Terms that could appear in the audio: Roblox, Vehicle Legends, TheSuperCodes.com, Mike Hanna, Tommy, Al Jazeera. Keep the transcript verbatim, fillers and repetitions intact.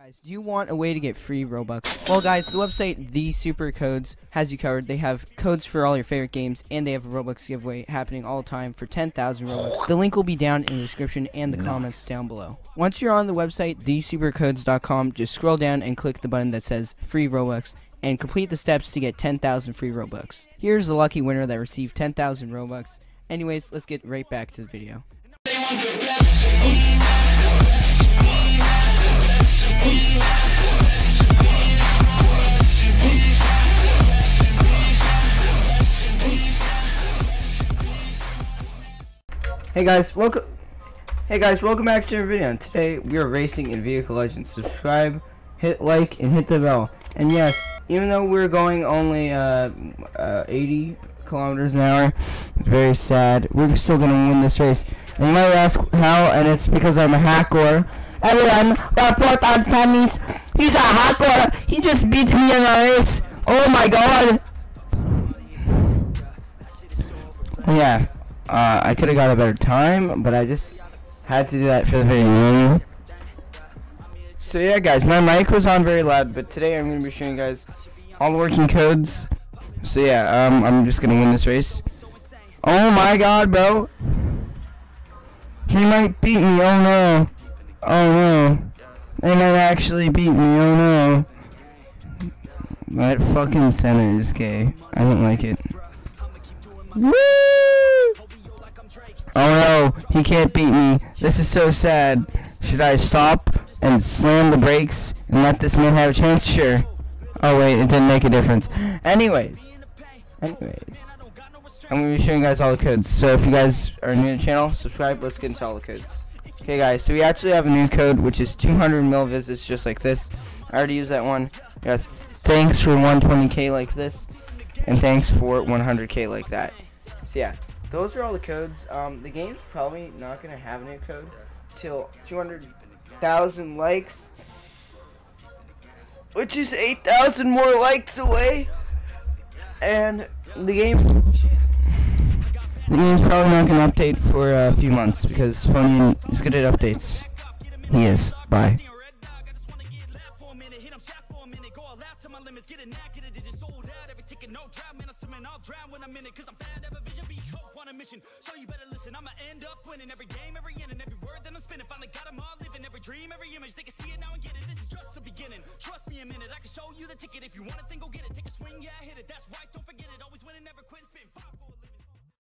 Guys, do you want a way to get free Robux? Well guys, the website TheSuperCodes has you covered. They have codes for all your favorite games, and they have a Robux giveaway happening all the time for ten thousand Robux. The link will be down in the description and the nice. comments down below. Once you're on the website The Super Codes dot com, just scroll down and click the button that says free Robux and complete the steps to get ten thousand free Robux. Here's the lucky winner that received ten thousand Robux. Anyways, let's get right back to the video. Hey guys, welcome Hey guys, welcome back to another video. And today we are racing in Vehicle Legends. Subscribe, hit like, and hit the bell. And yes, even though we're going only uh, uh, eighty kilometers an hour, very sad, we're still gonna win this race. And you might ask how, and it's because I'm a hacker. Everyone, report on Tommy's. He's a hacker. He just beat me in a race. Oh my god. Yeah. Uh, I could have got a better time, but I just had to do that for the video. So yeah guys, my mic was on very loud, but today I'm going to be showing you guys all the working codes. So yeah, um, I'm just going to win this race. Oh my god, bro. He might beat me, oh no. Oh no. They might actually beat me, oh no. That fucking center is gay. I don't like it. Woo! Oh no, he can't beat me. This is so sad. Should I stop and slam the brakes and let this man have a chance? Sure. Oh wait, it didn't make a difference. Anyways. Anyways. I'm going to be showing you guys all the codes. So if you guys are new to the channel, subscribe. Let's get into all the codes. Okay guys, so we actually have a new code, which is two hundred mil visits, just like this. I already used that one. Yeah, thanks for one hundred twenty K like this. And thanks for one hundred K like that. So yeah. Those are all the codes. Um, the game's probably not going to have a new code till two hundred thousand likes, which is eight thousand more likes away. And the game, the game's probably not going to update for a few months because Funny is good at updates. He is. Bye. So you better listen, I'ma end up winning every game, every in and every word that I'm spinning. Finally got them all living, every dream, every image. They can see it now and get it, this is just the beginning. Trust me a minute, I can show you the ticket. If you want it, then go get it. Take a swing, yeah, hit it, that's right, don't forget it. Always winning, never quit, spin five, four.